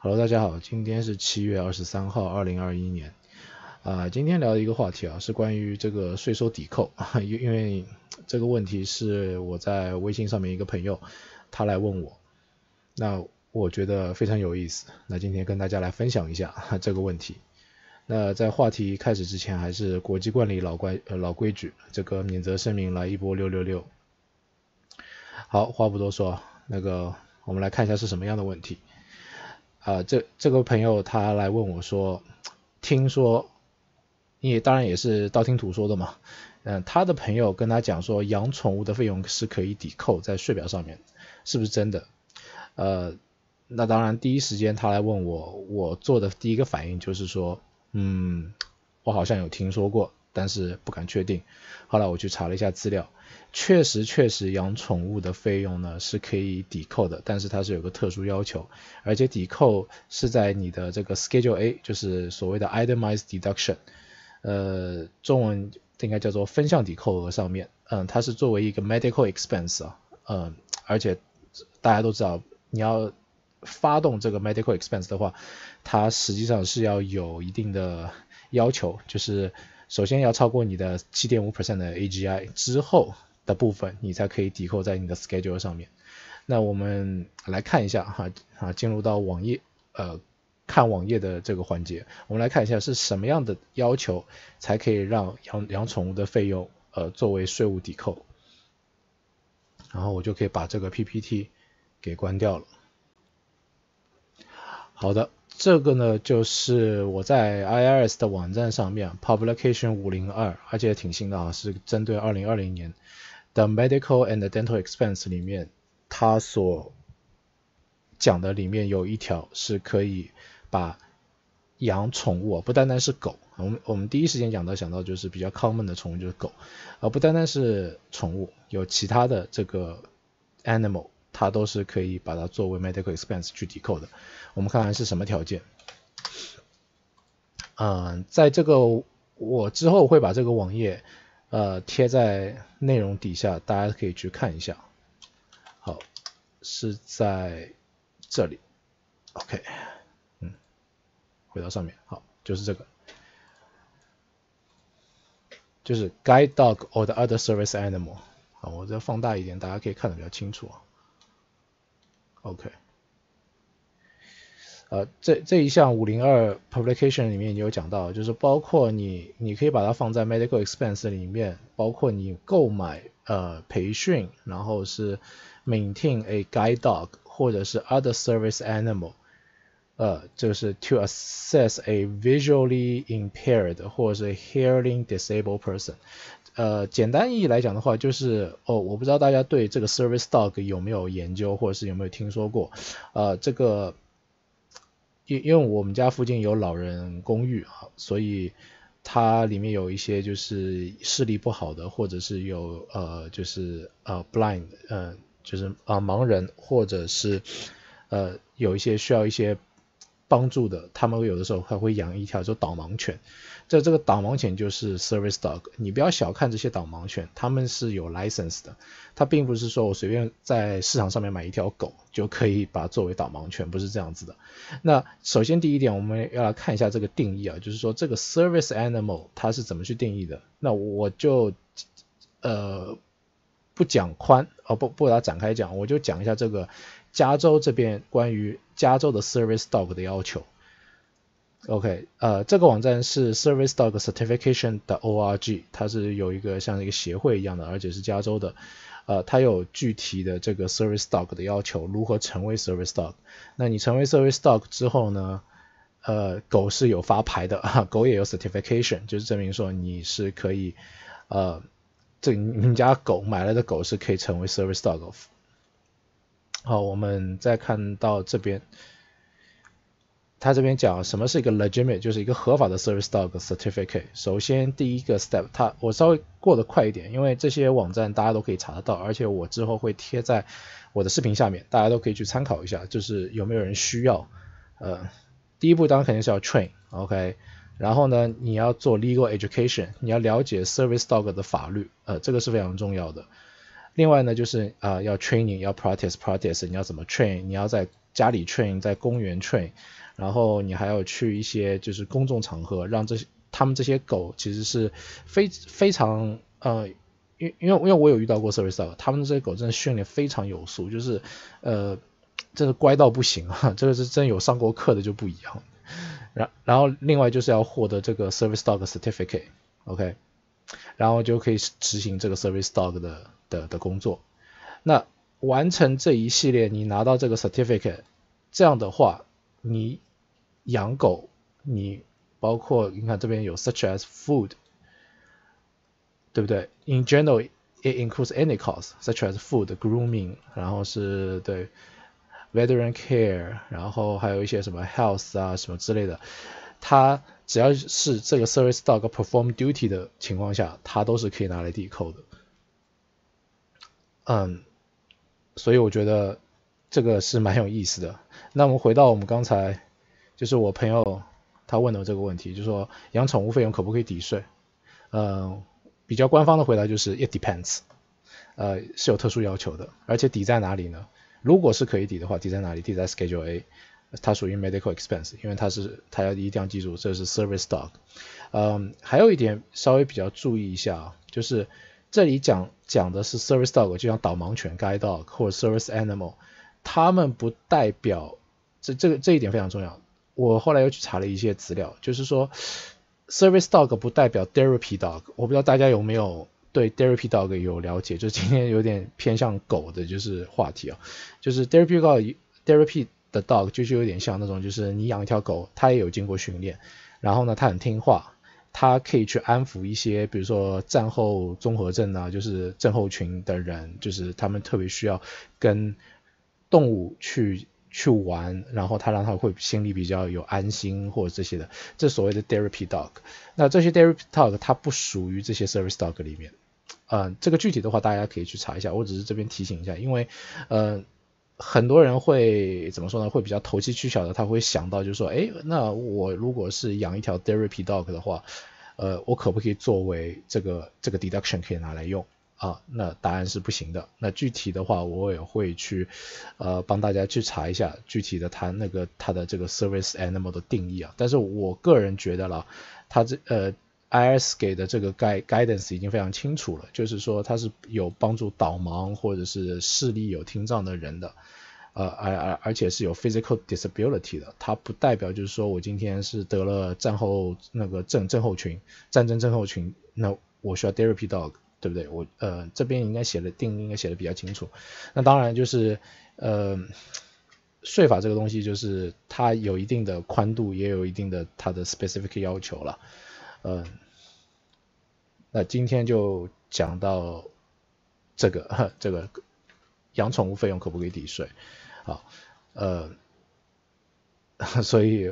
Hello， 大家好，今天是7月23号，2021年。今天聊的一个话题是关于这个税收抵扣，因为这个问题是我在微信上面一个朋友他来问我，那我觉得非常有意思，那今天跟大家来分享一下这个问题。那在话题开始之前，还是国际惯例老规矩，这个免责声明来一波666。好，话不多说，那个我们来看一下是什么样的问题。这个朋友他来问我说，听说，因为当然也是道听途说的嘛，他的朋友跟他讲说养宠物的费用是可以抵扣在税表上面，是不是真的？那当然第一时间他来问我，我做的第一个反应就是说，我好像有听说过，但是不敢确定。后来我去查了一下资料，确实养宠物的费用呢是可以抵扣的，但是它是有个特殊要求，而且抵扣是在你的这个 Schedule A， 就是所谓的 itemized deduction， 中文应该叫做分项抵扣额上面，它是作为一个 medical expense 而且大家都知道，你要发动这个 medical expense 的话，它实际上是要有一定的要求，就是首先要超过你的 7.5% 的 AGI 之后的部分，你才可以抵扣在你的 schedule 上面。那我们来看一下进入到网页，看网页的这个环节，我们来看一下是什么样的要求才可以让养宠物的费用作为税务抵扣。然后我就可以把这个 PPT 给关掉了。好的，这个呢就是我在 IRS 的网站上面 Publication 502，而且挺新的是针对2020年的 Medical and Dental Expense 里面，它所讲的里面有一条是可以把养宠物，不单单是狗，我们第一时间想到就是比较 common 的宠物就是狗，不单单是宠物，有其他的这个 animal，它都是可以把它作为 medical expense 去抵扣的。我们看看是什么条件。在这个我之后会把这个网页贴在内容底下，大家可以去看一下。好，是在这里。OK， 回到上面，好，就是这个，就是 guide dog or the other service animal。好，我再放大一点，大家可以看得比较清楚。OK， 这一项502 publication 里面也有讲到，就是包括你可以把它放在 medical expense 里面，包括你购买培训，然后是 maintain a guide dog 或者是 other service animal， 就是 to assess a visually impaired 或者是 hearing disabled person。简单意义来讲的话，就是我不知道大家对这个 service dog 有没有研究，或者是有没有听说过？这个因为我们家附近有老人公寓所以它里面有一些就是视力不好的，或者是有就是blind，就是盲人，或者是有一些需要一些帮助的，他们有的时候还会养一条就导盲犬，这个导盲犬就是 service dog。 你不要小看这些导盲犬，他们是有 license 的，它并不是说我随便在市场上面买一条狗就可以把它作为导盲犬，不是这样子的。那首先第一点，我们要来看一下这个定义就是说这个 service animal 它是怎么去定义的。那我就不讲宽，不给它展开讲，我就讲一下这个加州这边关于加州的 service dog 的要求。OK， 这个网站是 service dog certification 的 org， 它是有一个像一个协会一样的，而且是加州的，它有具体的这个 service dog 的要求，如何成为 service dog。 那你成为 service dog 之后呢，狗是有发牌的，狗也有 certification， 就是证明说你是可以你们家狗买来的狗是可以成为 service dog。 好，我们再看到这边，他这边讲什么是一个 legitimate， 就是一个合法的 service dog certificate。 首先第一个 step， 我稍微过得快一点，因为这些网站大家都可以查得到，而且我之后会贴在我的视频下面，大家都可以去参考一下，就是有没有人需要。第一步当然肯定是要 train， OK，然后呢，你要做 legal education， 你要了解 service dog 的法律，这个是非常重要的。另外呢，就是要 training， 要 practice， 你要怎么 train， 你要在家里 train， 在公园 train， 然后你还有去一些就是公众场合，让他们这些狗其实是非常因为我有遇到过 service dog， 他们这些狗真的训练非常有素，就是真的乖到不行啊，这个是真有上过课的就不一样。然后另外就是要获得这个 service dog certificate， OK， 然后就可以执行这个 service dog 的工作。那完成这一系列，你拿到这个 certificate， 这样的话，你养狗，你包括你看这边有 such as food， 对不对 ？In general, it includes any cost such as food, grooming， 然后是对 veteran care， 然后还有一些什么 health 啊什么之类的，它只要是这个 service dog perform duty 的情况下，它都是可以拿来decode的。所以我觉得这个是蛮有意思的。那我们回到我们刚才，就是我朋友他问的这个问题，就是说养宠物费用可不可以抵税？比较官方的回答就是 it depends， 是有特殊要求的。而且抵在哪里呢？如果是可以抵的话，抵在哪里？抵在 Schedule A， 它属于 medical expense， 因为它要一定要记住这是 service dog。还有一点稍微比较注意一下，就是这里讲的是 service dog， 就像导盲犬 guide dog 或者 service animal， 他们不代表这一点非常重要。我后来又去查了一些资料，就是说 service dog 不代表 therapy dog。我不知道大家有没有对 therapy dog 有了解？就今天有点偏向狗的，就是话题啊，就是 therapy 的 dog 就是有点像那种，就是你养一条狗，它也有经过训练，然后呢，它很听话。他可以去安抚一些，比如说战后综合症啊，就是症候群的人，就是他们特别需要跟动物去玩，然后他让他会心里比较有安心或者这些的，这所谓的 therapy dog。那这些 therapy dog 它不属于这些 service dog 里面，这个具体的话大家可以去查一下，我只是这边提醒一下，因为很多人会怎么说呢？会比较投机取巧的，他会想到就是说，哎，那我如果是养一条 therapy dog 的话，我可不可以作为这个 deduction 可以拿来用啊？那答案是不行的。那具体的话，我也会去帮大家去查一下具体的它的这个 service animal 的定义啊。但是我个人觉得啦，它IRS 给的这个 guidance 已经非常清楚了，就是说它是有帮助导盲或者是视力有听障的人的，而且是有 physical disability 的，它不代表就是说我今天是得了战后那个战争症候群，那我需要 therapy dog， 对不对？我这边应该写的比较清楚。那当然就是税法这个东西就是它有一定的宽度，也有一定的它的 specific 要求了。那今天就讲到这个养宠物费用可不可以抵税？好，所以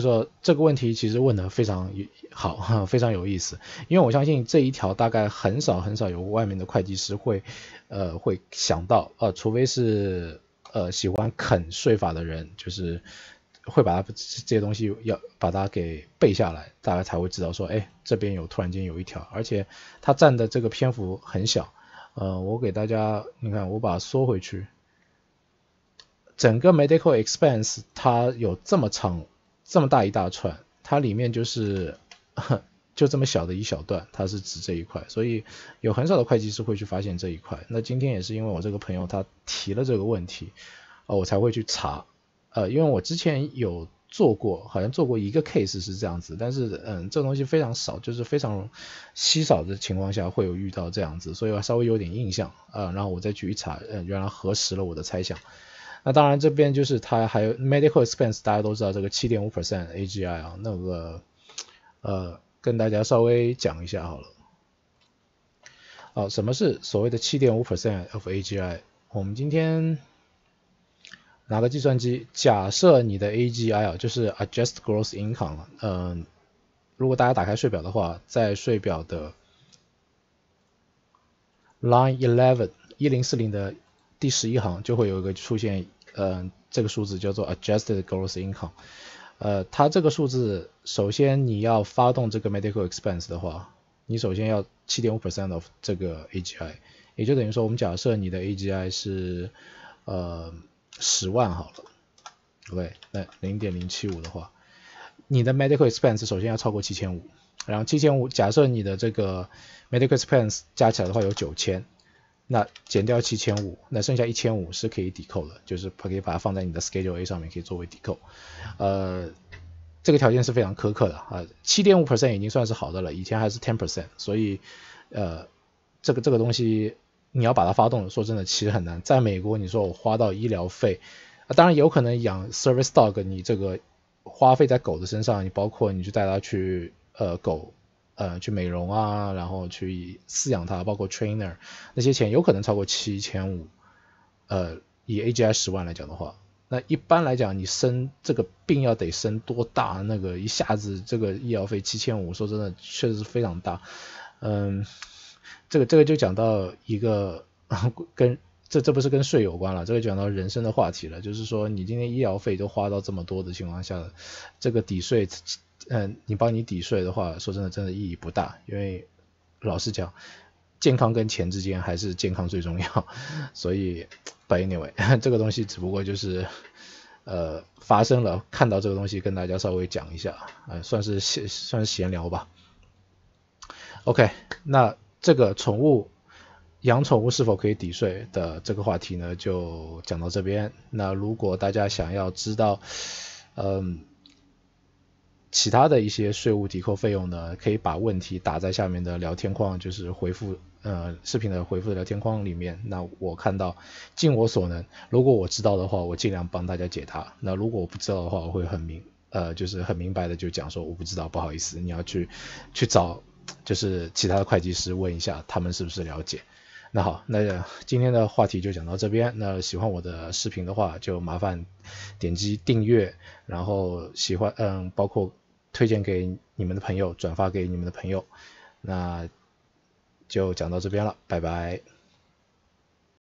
说这个问题其实问得非常好，非常有意思，因为我相信这一条大概很少有外面的会计师会想到，除非是喜欢啃税法的人，就是会把这些东西要把它给背下来，大家才会知道说，哎，这边突然间有一条，而且它占的这个篇幅很小。我给大家，你看，我把它缩回去，整个 medical expense 它有这么长、这么大一大串，它里面就这么小的一小段，它是指这一块，所以有很少的会计师会去发现这一块。那今天也是因为我这个朋友他提了这个问题，我才会去查。因为我之前有做过，好像做过一个 case 是这样子，但是这东西非常少，就是非常稀少的情况下会有遇到这样子，所以我稍微有点印象，然后我再去一查，原来核实了我的猜想。那当然这边就是它还有 medical expense， 大家都知道这个 7.5% AGI 啊，那个跟大家稍微讲一下好了。什么是所谓的 7.5% of AGI？ 我们今天拿个计算机，假设你的 AGI 就是 Adjusted Gross Income， 如果大家打开税表的话，在税表的 Line 11 1040的第11行就会有一个出现，这个数字叫做 Adjusted Gross Income，它这个数字，首先你要发动这个 Medical Expense 的话，你首先要 7.5% of 这个 AGI，也就等于说我们假设你的 AGI 是10万好了 ，OK， 那 0.075 的话，你的 medical expense 首先要超过 7,500， 然后 7,500 假设你的这个 medical expense 加起来的话有 9,000， 那减掉 7,500， 那剩下 1,500 是可以抵扣的，就是可以把它放在你的 Schedule A 上面可以作为抵扣，这个条件是非常苛刻的啊， 7.5% 已经算是好的了，以前还是 10%， 所以这个东西你要把它发动了，说真的其实很难。在美国你说我花到医疗费，当然有可能养 service dog 你这个花费在狗的身上，你包括你去带它去去美容啊，然后去饲养它，包括 trainer 那些钱有可能超过 7,500， 以 AGI 10万来讲的话，那一般来讲，你生这个病要得生多大？那个一下子这个医疗费 7,500， 说真的确实是非常大。这个就讲到一个跟这不是跟税有关了，这个讲到人生的话题了。就是说你今天医疗费都花到这么多的情况下，这个抵税，你帮你抵税的话，说真的意义不大，因为老实讲，健康跟钱之间还是健康最重要，所以。But anyway， 这个东西只不过就是发生了，看到这个东西跟大家稍微讲一下，算是闲聊吧。OK， 那这个养宠物是否可以抵税的这个话题呢，就讲到这边。那如果大家想要知道其他的一些税务抵扣费用呢，可以把问题打在下面的聊天框，就是回复。视频的回复的聊天框里面，那我看到尽我所能，如果我知道的话，我尽量帮大家解答。那如果我不知道的话，我会很明白的就讲说我不知道，不好意思，你要去找就是其他的会计师问一下，他们是不是了解。那好，那今天的话题就讲到这边。那喜欢我的视频的话，就麻烦点击订阅，然后喜欢包括推荐给你们的朋友，转发给你们的朋友。那就讲到这边了，拜拜。